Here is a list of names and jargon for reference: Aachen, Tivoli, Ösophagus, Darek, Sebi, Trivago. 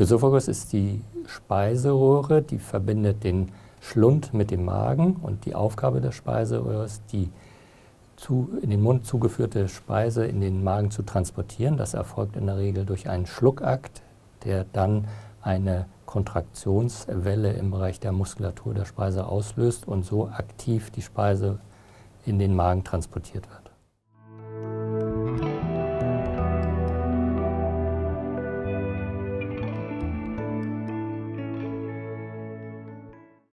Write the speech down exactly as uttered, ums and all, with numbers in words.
Ösophagus ist die Speiseröhre, die verbindet den Schlund mit dem Magen, und die Aufgabe der Speiseröhre ist, die zu, in den Mund zugeführte Speise in den Magen zu transportieren. Das erfolgt in der Regel durch einen Schluckakt, der dann eine Kontraktionswelle im Bereich der Muskulatur der Speise auslöst und so aktiv die Speise in den Magen transportiert wird.